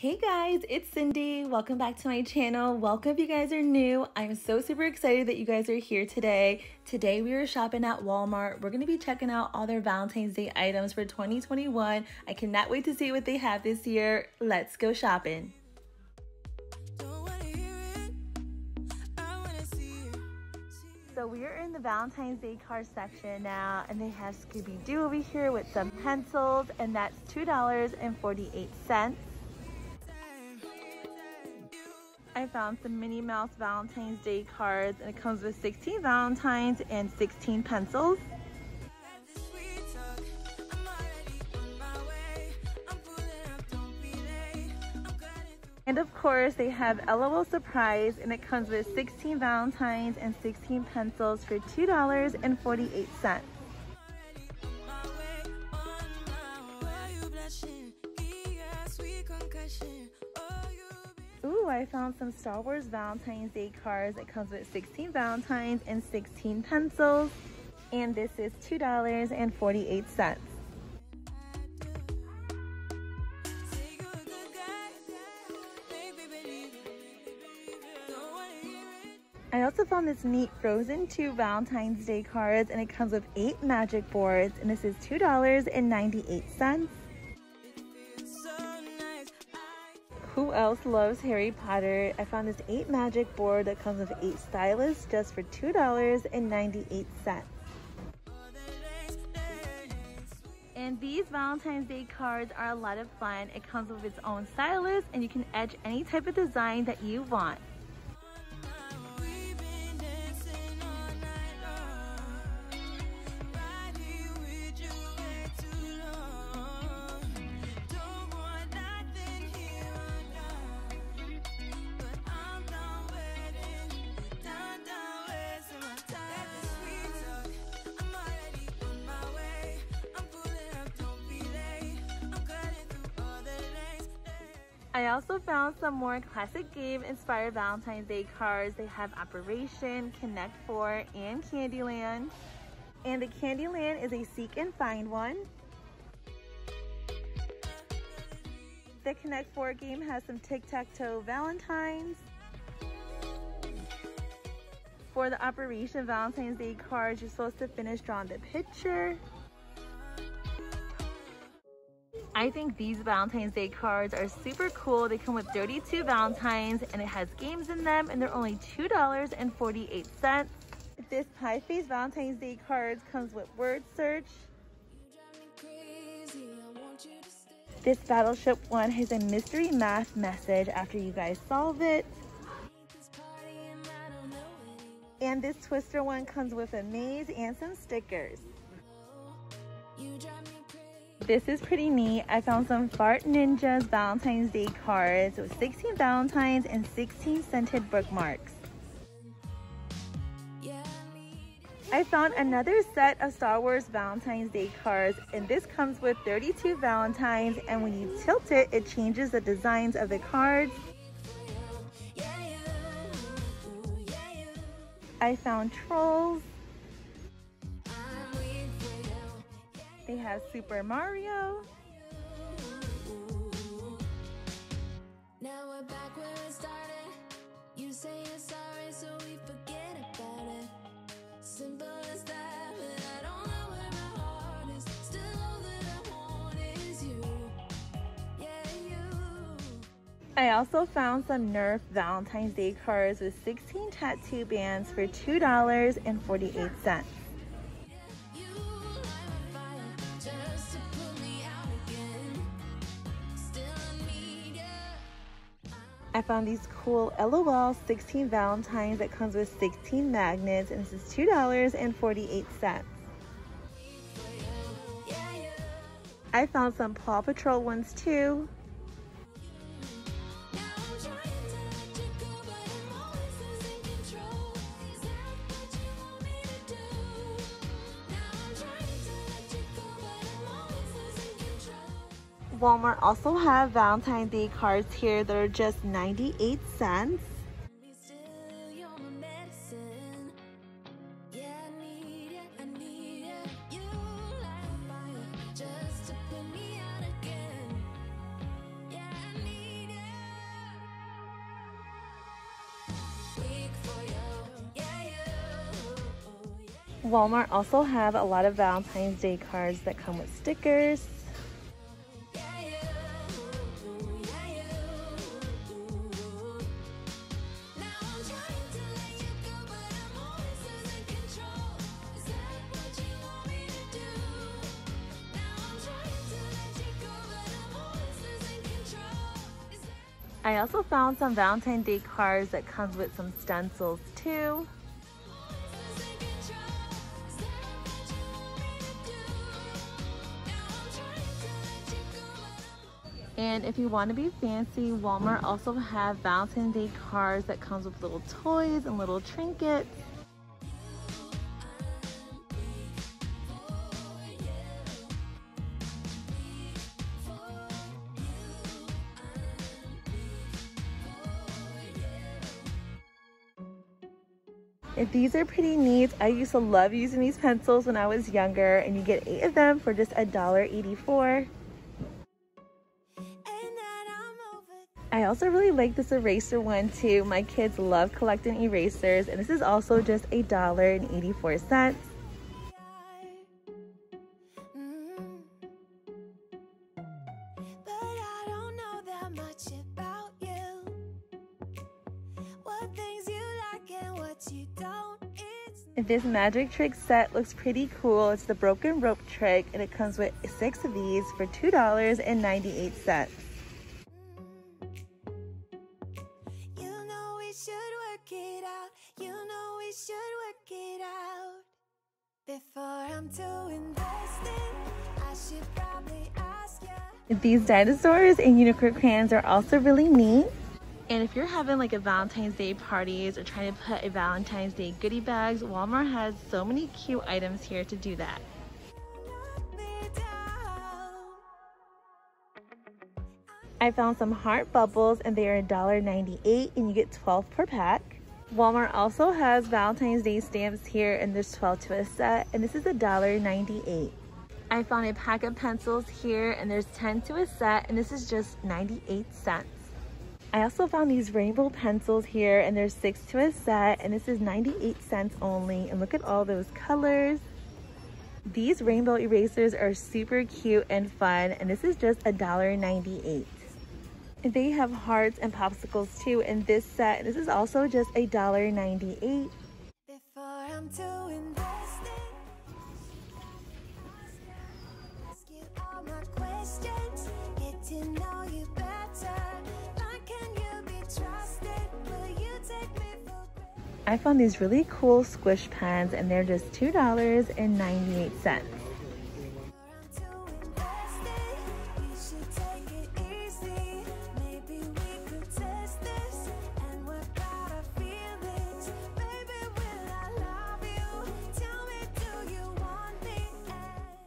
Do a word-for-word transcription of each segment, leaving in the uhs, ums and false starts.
Hey guys, it's Cindy. Welcome back to my channel. Welcome if you guys are new. I'm so super excited that you guys are here today. Today we are shopping at Walmart. We're gonna be checking out all their Valentine's Day items for twenty twenty-one. I cannot wait to see what they have this year. Let's go shopping. So we are in the Valentine's Day card section now, and they have Scooby-Doo over here with some pencils, and that's two dollars and forty-eight cents. I found some Minnie Mouse Valentine's Day cards, and it comes with sixteen Valentines and sixteen pencils. And of course, they have LOL Surprise, and it comes with sixteen Valentines and sixteen pencils for two dollars and forty-eight cents. Ooh, I found some Star Wars Valentine's Day cards. It comes with sixteen Valentines and sixteen pencils. And this is two dollars and forty-eight cents. I also found this neat Frozen two Valentine's Day cards, and it comes with eight magic boards, and this is two dollars and ninety-eight cents. Who else loves Harry Potter? I found this eight magic board that comes with eight styluses just for two dollars and ninety-eight cents. And these Valentine's Day cards are a lot of fun. It comes with its own stylus, and you can etch any type of design that you want. I also found some more classic game-inspired Valentine's Day cards. They have Operation, Connect Four, and Candyland. And the Candyland is a seek and find one. The Connect Four game has some tic-tac-toe Valentines. For the Operation Valentine's Day cards, you're supposed to finish drawing the picture. I think these Valentine's Day cards are super cool. They come with thirty-two Valentines, and it has games in them, and they're only two dollars and forty-eight cents. This Pie Face Valentine's Day card comes with word search. This Battleship one has a mystery math message after you guys solve it. And this Twister one comes with a maze and some stickers. This is pretty neat. I found some Bart Ninja's Valentine's Day cards with sixteen Valentines and sixteen scented bookmarks. I found another set of Star Wars Valentine's Day cards, and this comes with thirty-two Valentines, and when you tilt it, it changes the designs of the cards. I found Trolls. They have Super Mario. I also found some Nerf Valentine's Day cards with sixteen tattoo bands for two dollars and forty-eight cents. I found these cool LOL sixteen Valentines that comes with sixteen magnets, and this is two dollars and forty-eight cents. I found some Paw Patrol ones too. Walmart also have Valentine's Day cards here that are just ninety-eight cents. Walmart also have a lot of Valentine's Day cards that come with stickers. I also found some Valentine's Day cards that comes with some stencils too. And if you want to be fancy, Walmart also have Valentine's Day cards that comes with little toys and little trinkets. And these are pretty neat. I used to love using these pencils when I was younger, and you get eight of them for just a dollar eighty-four. I also really like this eraser one too. My kids love collecting erasers, and this is also just a dollar eighty-four. This magic trick set looks pretty cool. It's the broken rope trick, and it comes with six of these for two dollars and ninety-eight cents. These dinosaurs and unicorn crayons are also really neat. And if you're having like a Valentine's Day parties or trying to put a Valentine's Day goodie bags, Walmart has so many cute items here to do that. I found some heart bubbles, and they are a dollar ninety-eight, and you get twelve per pack. Walmart also has Valentine's Day stamps here, and there's twelve to a set, and this is a dollar ninety-eight. I found a pack of pencils here, and there's ten to a set, and this is just ninety-eight cents. I also found these rainbow pencils here, and there's six to a set, and this is ninety-eight cents only, and look at all those colors. These rainbow erasers are super cute and fun, and this is just a dollar ninety-eight. They have hearts and popsicles too in this set, and this is also just a dollar ninety-eight. I found these really cool squish pens, and they're just two dollars and ninety-eight cents.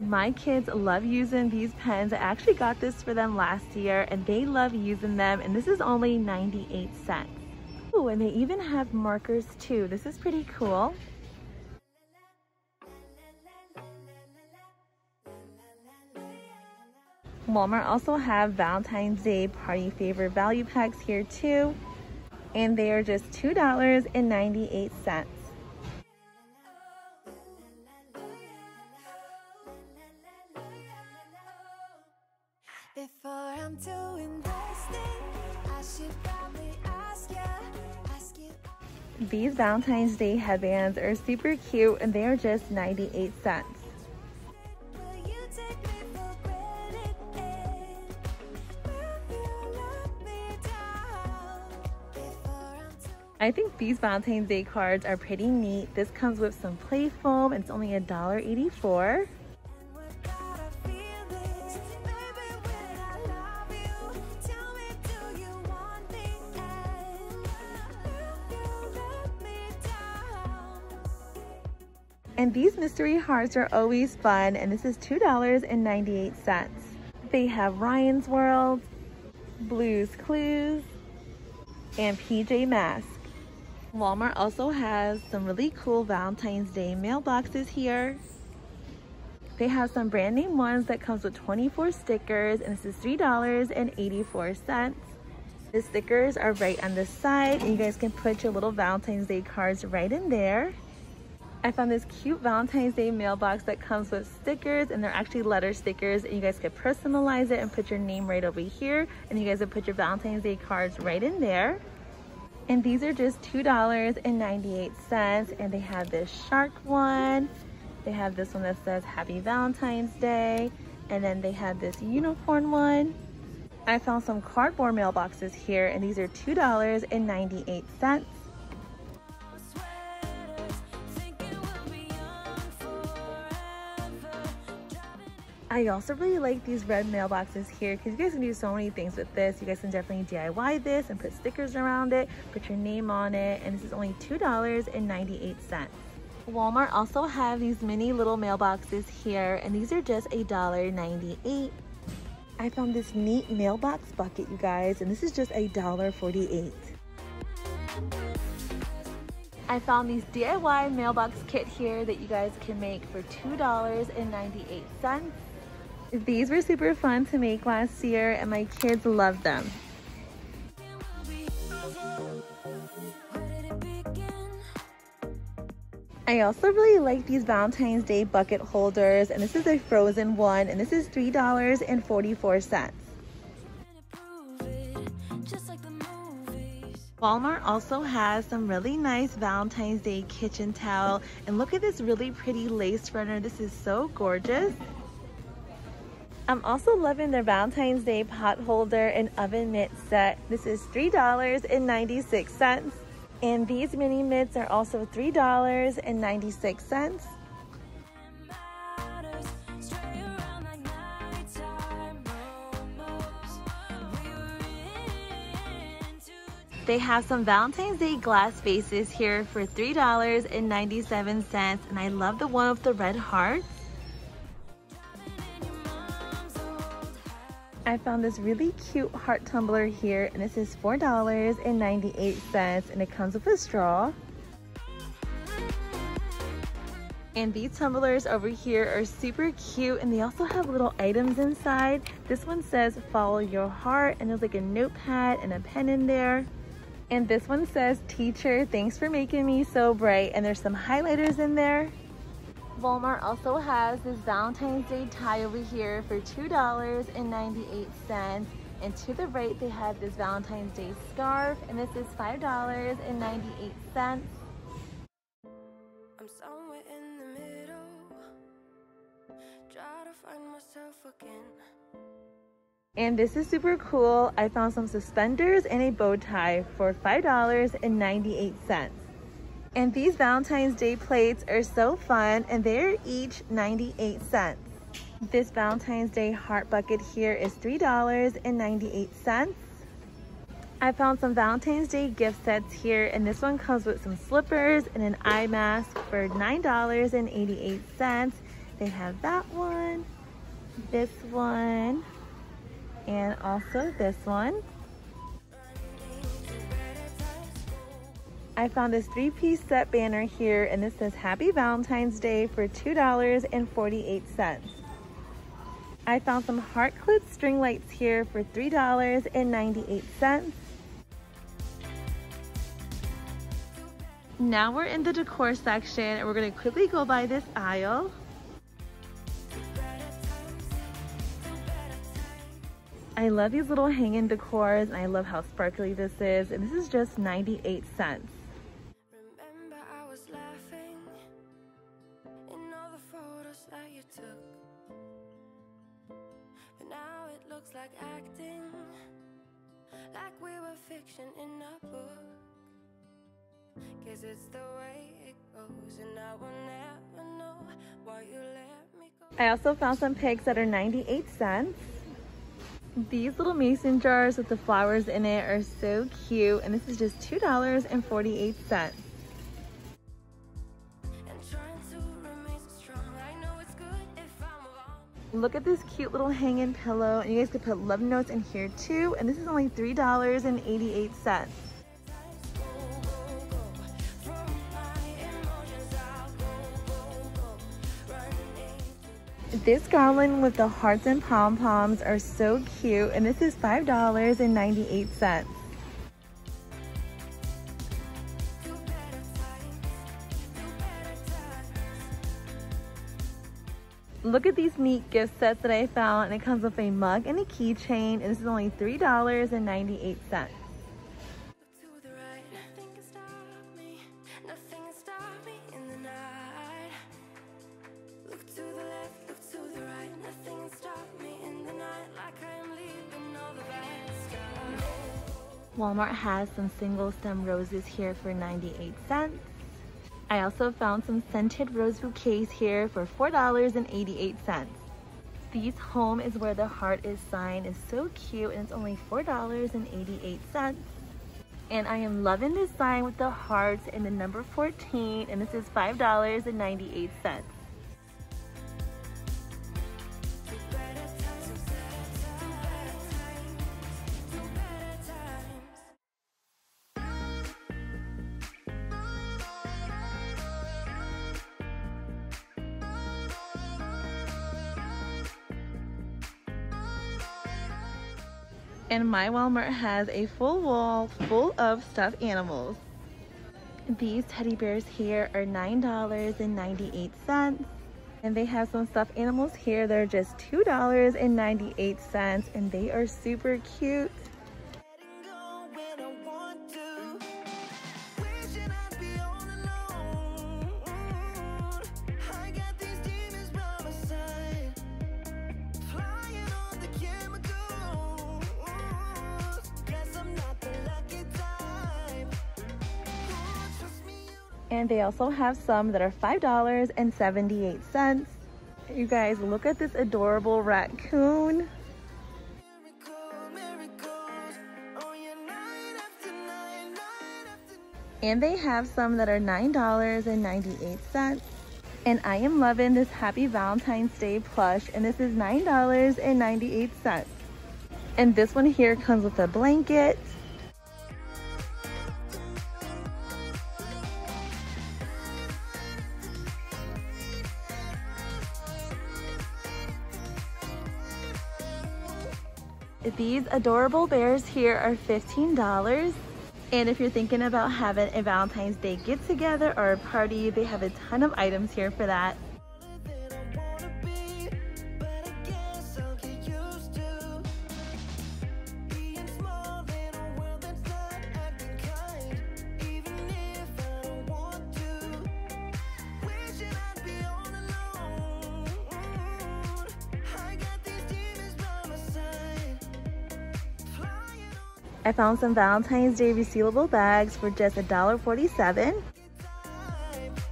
My kids love using these pens. I actually got this for them last year, and they love using them, and this is only ninety-eight cents. Ooh, and they even have markers too. This is pretty cool. Walmart also have Valentine's Day party favor value packs here too, and they are just two dollars and ninety-eight cents. Before I'm too invested, I should probably ask ya. These Valentine's Day headbands are super cute, and they are just ninety-eight cents. I think these Valentine's Day cards are pretty neat. This comes with some play foam, and it's only a dollar eighty-four. And these mystery hearts are always fun, and this is two dollars and ninety-eight cents. They have Ryan's World, Blue's Clues, and P J Mask. Walmart also has some really cool Valentine's Day mailboxes here. They have some brand name ones that comes with twenty-four stickers, and this is three dollars and eighty-four cents. The stickers are right on the side, and you guys can put your little Valentine's Day cards right in there. I found this cute Valentine's Day mailbox that comes with stickers, and they're actually letter stickers, and you guys could personalize it and put your name right over here, and you guys would put your Valentine's Day cards right in there. And these are just two ninety-eight, and they have this shark one, they have this one that says Happy Valentine's Day, and then they have this unicorn one. I found some cardboard mailboxes here, and these are two ninety-eight. I also really like these red mailboxes here because you guys can do so many things with this. You guys can definitely D I Y this and put stickers around it, put your name on it, and this is only two ninety-eight. Walmart also have these mini little mailboxes here, and these are just one ninety-eight. I found this neat mailbox bucket, you guys, and this is just one forty-eight. I found these D I Y mailbox kit here that you guys can make for two ninety-eight. These were super fun to make last year, and my kids loved them. I also really like these Valentine's Day bucket holders, and this is a Frozen one, and this is three forty-four. Walmart also has some really nice Valentine's Day kitchen towel, and look at this really pretty lace runner. This is so gorgeous. I'm also loving their Valentine's Day pot holder and oven mitt set. This is three ninety-six, and these mini mitts are also three ninety-six. They have some Valentine's Day glass vases here for three ninety-seven, and I love the one with the red hearts. I found this really cute heart tumbler here, and this is four ninety-eight, and it comes with a straw. And these tumblers over here are super cute, and they also have little items inside. This one says follow your heart, and there's like a notepad and a pen in there. And this one says, teacher, thanks for making me so bright. And there's some highlighters in there. Walmart also has this Valentine's Day tie over here for two ninety-eight. And to the right, they have this Valentine's Day scarf. And this is five ninety-eight. I'm somewhere in the middle, try to find myself again. And this is super cool. I found some suspenders and a bow tie for five ninety-eight. And these Valentine's Day plates are so fun, and they're each ninety-eight cents. This Valentine's Day heart bucket here is three ninety-eight. I found some Valentine's Day gift sets here, and this one comes with some slippers and an eye mask for nine eighty-eight. They have that one, this one, and also this one. I found this three-piece set banner here, and this says Happy Valentine's Day for two forty-eight. I found some heart clip string lights here for three ninety-eight. Now we're in the decor section, and we're gonna quickly go by this aisle. I love these little hanging decors, and I love how sparkly this is, and this is just ninety-eight cents. Remember I was laughing in all the photos that you took, but now it looks like acting, like we were fiction in a book, 'cause it's the way it goes, and I will never know why you let me go. I also found some pigs that are ninety-eight cents. These little mason jars with the flowers in it are so cute, and this is just two forty-eight. Look at this cute little hanging pillow, and you guys could put love notes in here too, and this is only three eighty-eight. This garland with the hearts and pom-poms are so cute, and this is five ninety-eight. Look at these neat gift sets that I found, and it comes with a mug and a keychain, and this is only three dollars and ninety-eight cents. Walmart has some single stem roses here for ninety-eight cents. I also found some scented rose bouquets here for four dollars and eighty-eight cents. These Home Is Where the Heart Is sign is so cute, and it's only four dollars and eighty-eight cents. And I am loving this sign with the hearts and the number fourteen, and this is five dollars and ninety-eight cents. And my Walmart has a full wall full of stuffed animals. These teddy bears here are nine dollars and ninety-eight cents. And they have some stuffed animals here that are just two dollars and ninety-eight cents, and they are super cute. And they also have some that are five dollars and seventy-eight cents. You guys, look at this adorable raccoon. And they have some that are nine dollars and ninety-eight cents. And I am loving this Happy Valentine's Day plush, and this is nine dollars and ninety-eight cents. And this one here comes with a blanket. These adorable bears here are fifteen dollars, and if you're thinking about having a Valentine's Day get together or a party, they have a ton of items here for that. I found some Valentine's Day resealable bags for just one dollar and forty-seven cents.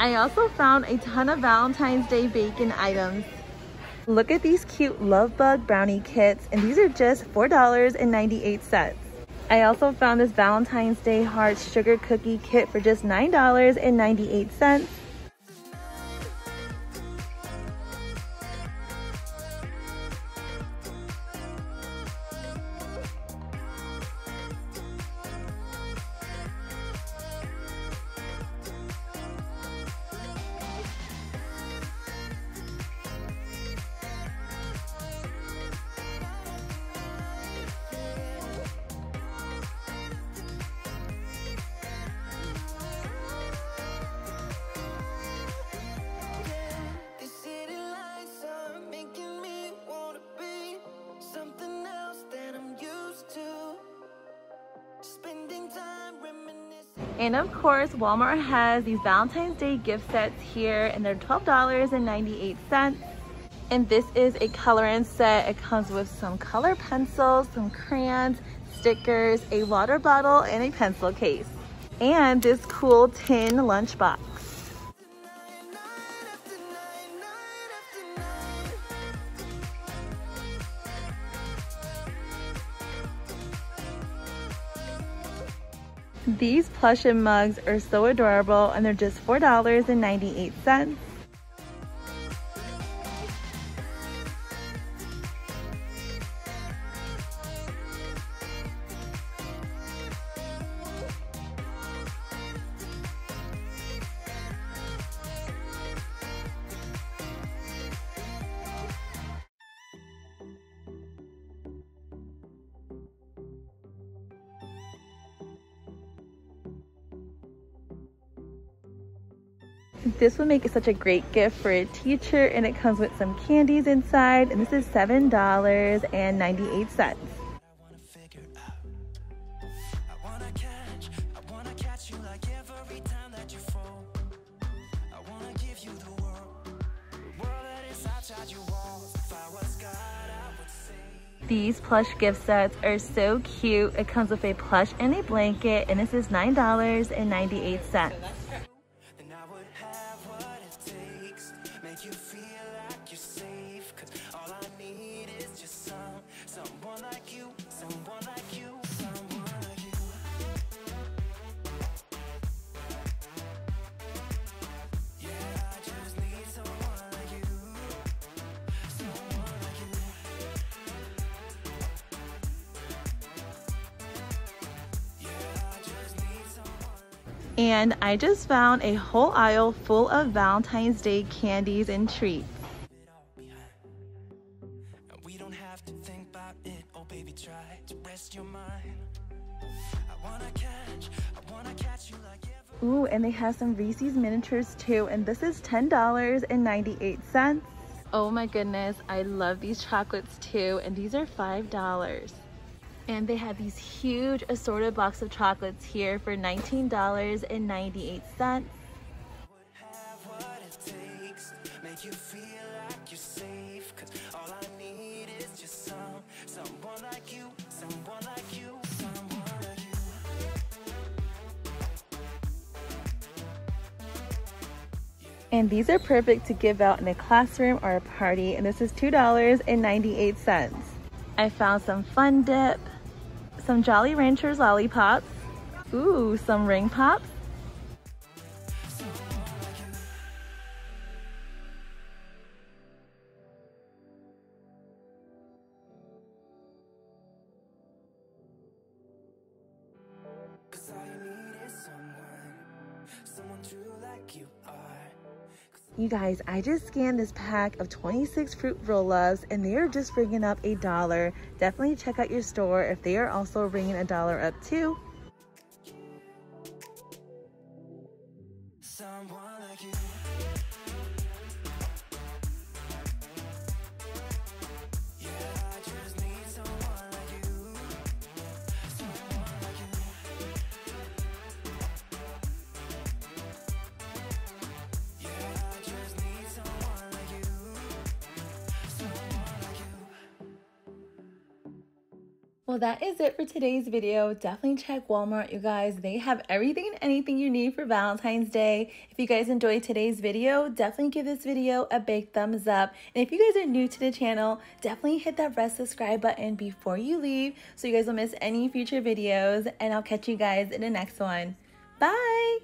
I also found a ton of Valentine's Day bacon items. Look at these cute Love Bug brownie kits, and these are just four dollars and ninety-eight cents. I also found this Valentine's Day heart sugar cookie kit for just nine dollars and ninety-eight cents. And of course, Walmart has these Valentine's Day gift sets here, and they're twelve dollars and ninety-eight cents. And this is a coloring set. It comes with some color pencils, some crayons, stickers, a water bottle, and a pencil case. And this cool tin lunchbox. These plushie mugs are so adorable, and they're just four dollars and ninety-eight cents. This would make it such a great gift for a teacher, and it comes with some candies inside, and this is seven dollars and ninety-eight cents. These plush gift sets are so cute. It comes with a plush and a blanket, and this is nine dollars and ninety-eight cents. And I just found a whole aisle full of Valentine's Day candies and treats. We don't have to think about it. Oh baby, try to rest your mind. I wanna catch, I wanna catch you like ever. Ooh, and they have some Reese's miniatures too, and this is ten dollars and ninety-eight cents. Oh my goodness, I love these chocolates too, and these are five dollars. And they have these huge assorted box of chocolates here for nineteen dollars and ninety-eight cents. And these are perfect to give out in a classroom or a party, and this is two dollars and ninety-eight cents. I found some Fun Dip, some Jolly Ranchers lollipops, ooh, some ring pops, you guys. I just scanned this pack of twenty-six fruit roll-ups, and they are just bringing up a dollar. Definitely check out your store if they are also bringing a dollar up too. Well, that is it for today's video. Definitely check Walmart, you guys. They have everything and anything you need for Valentine's Day. If you guys enjoyed today's video, definitely give this video a big thumbs up. And if you guys are new to the channel, definitely hit that red subscribe button before you leave so you guys don't miss any future videos. And I'll catch you guys in the next one. Bye!